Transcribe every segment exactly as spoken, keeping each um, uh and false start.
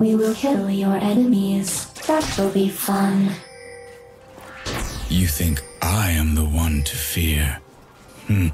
We will kill your enemies. That will be fun. You think I am the one to fear? Hmm.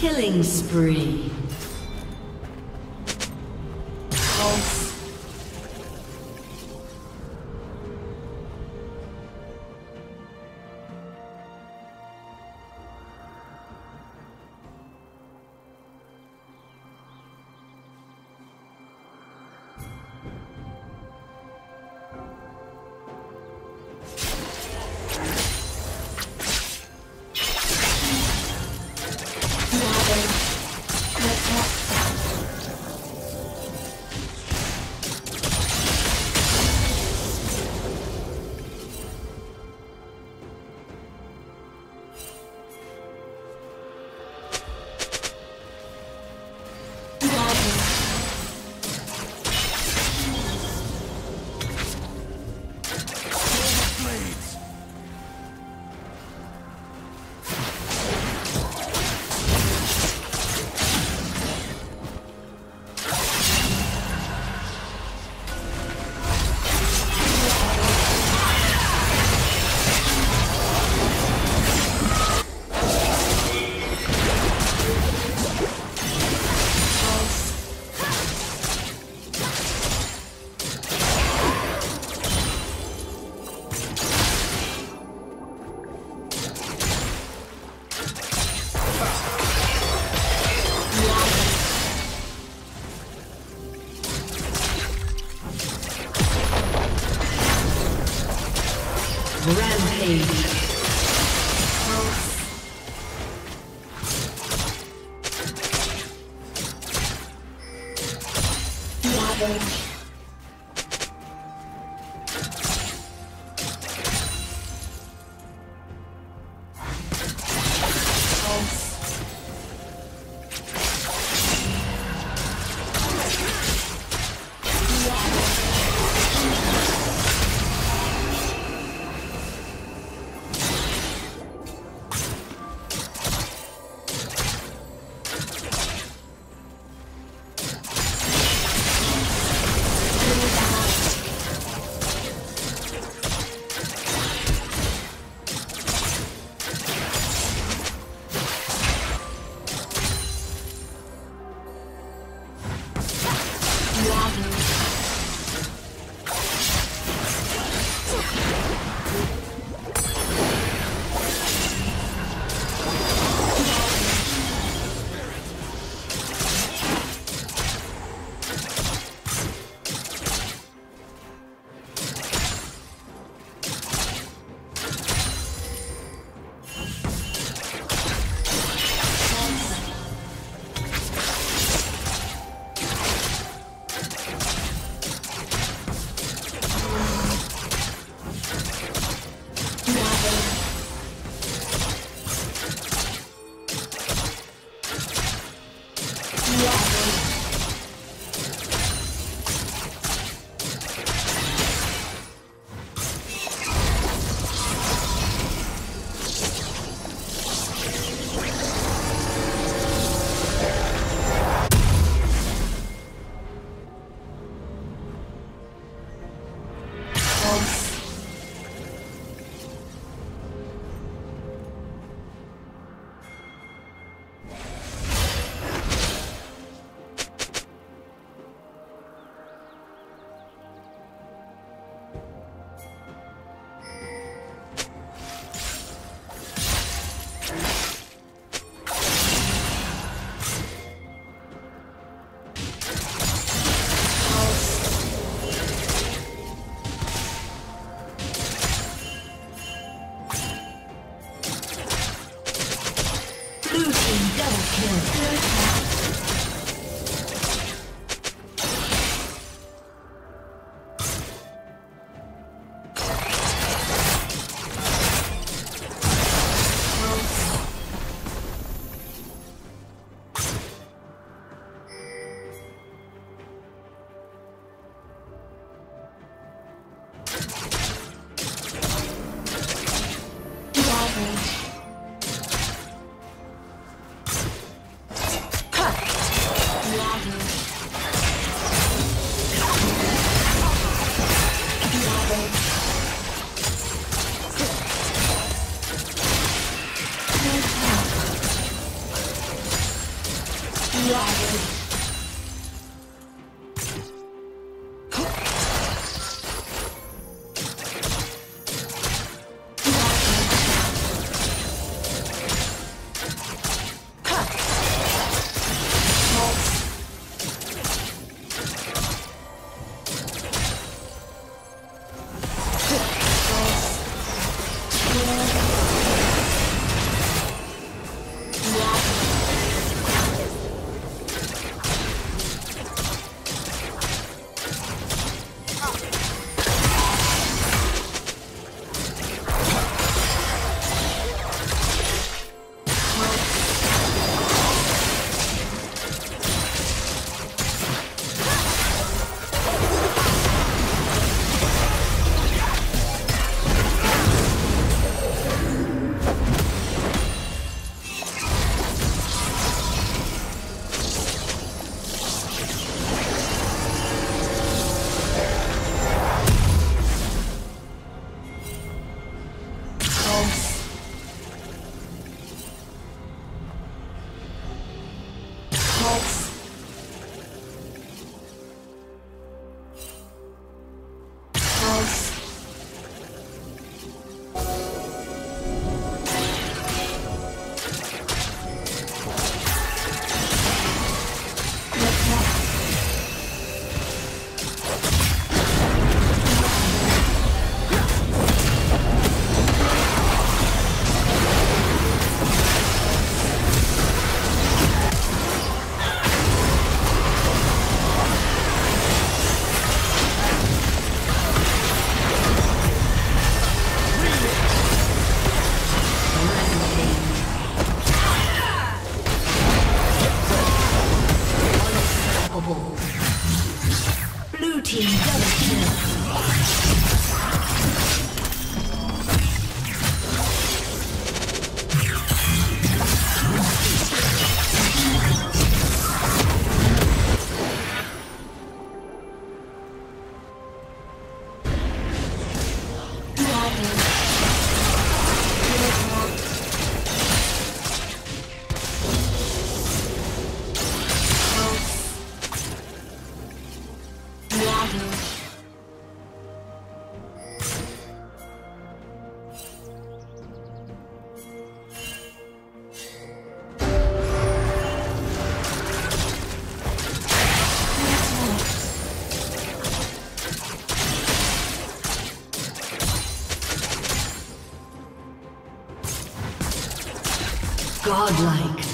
Killing spree. Pulse. Rampage. Godlike.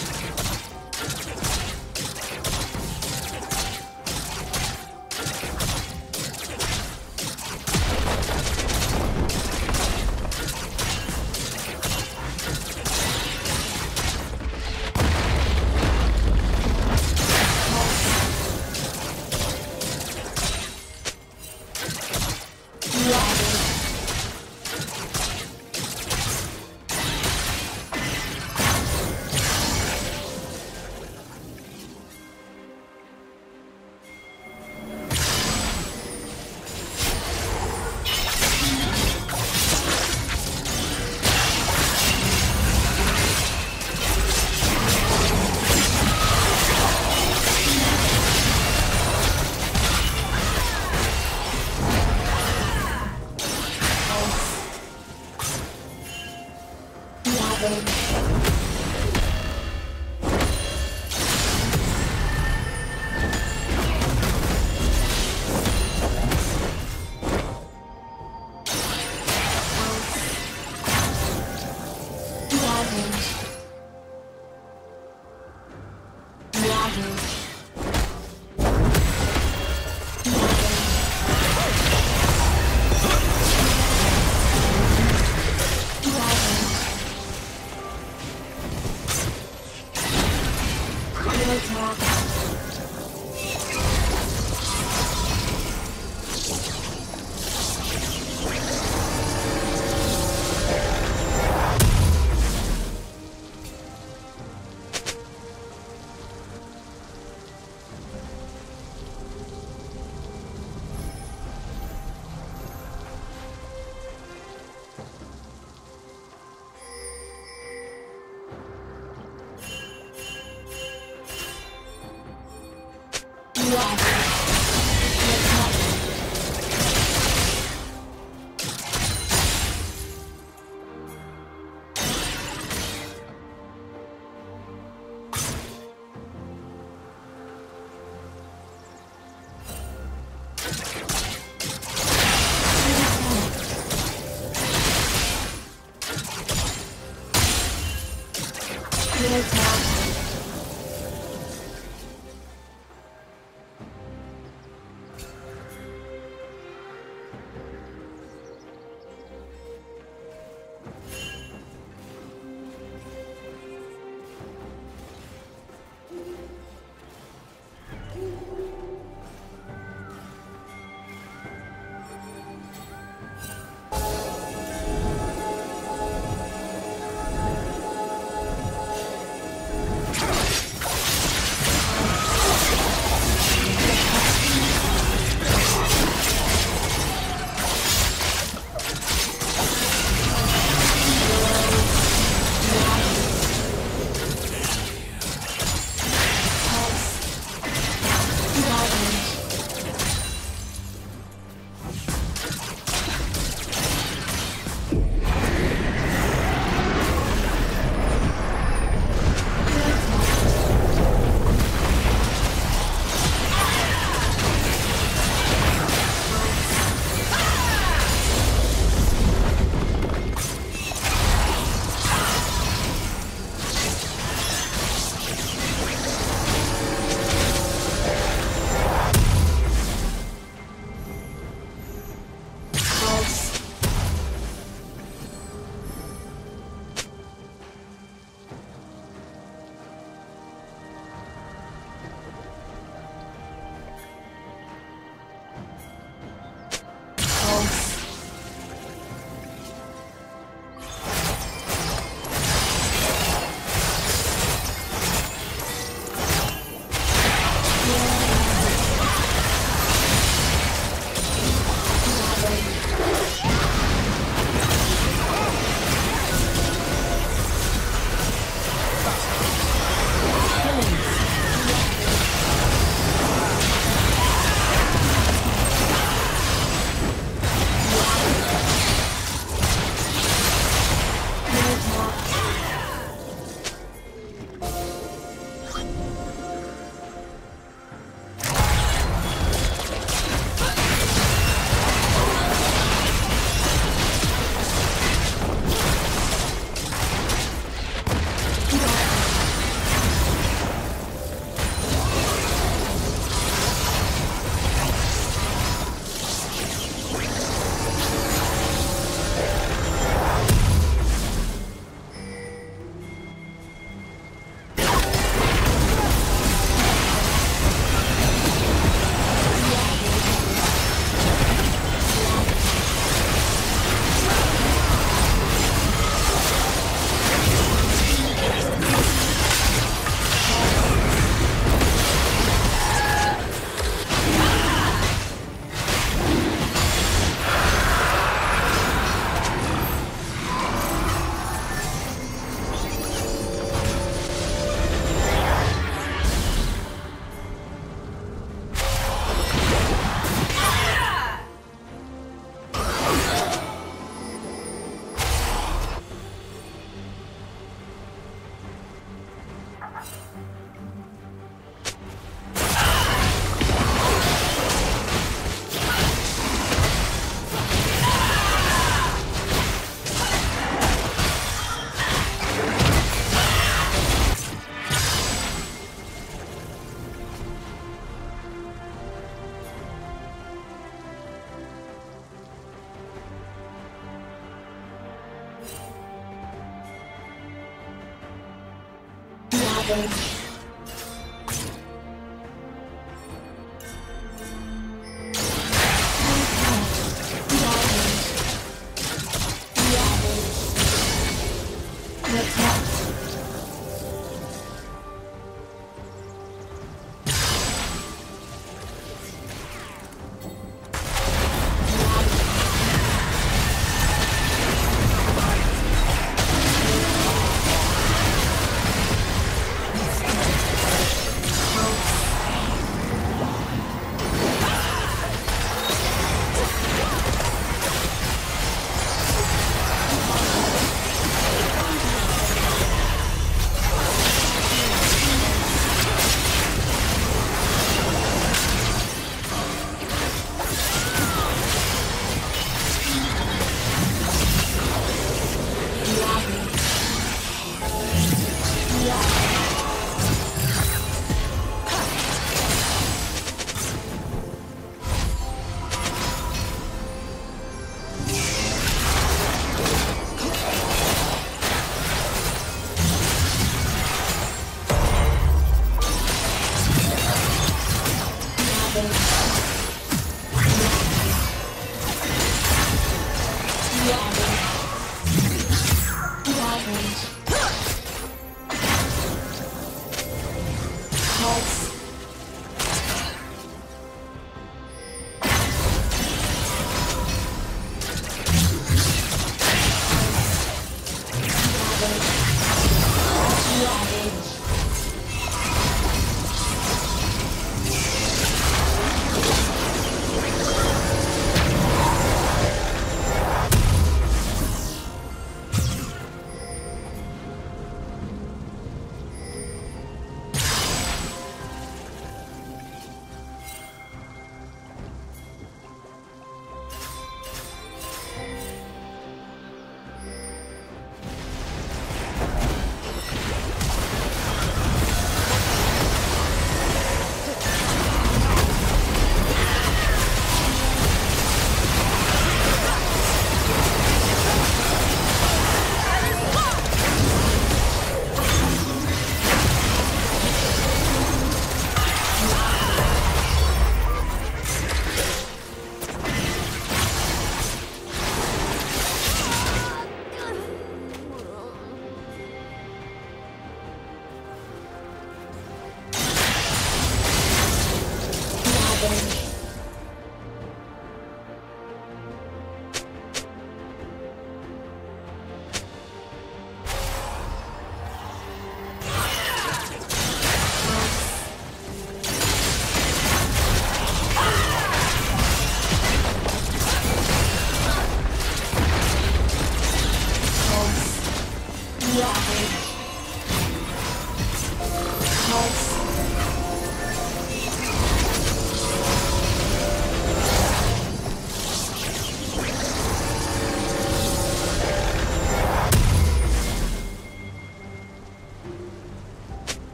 Attack.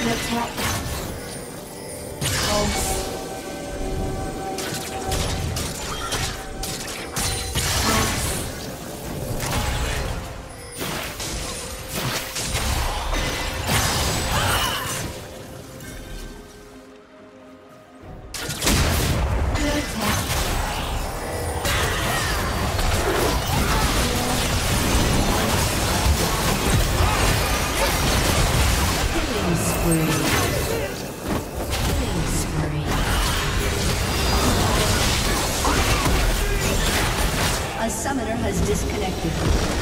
an attack. Pulse. Summoner has disconnected.